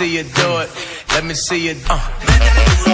see you do it. Let me see you.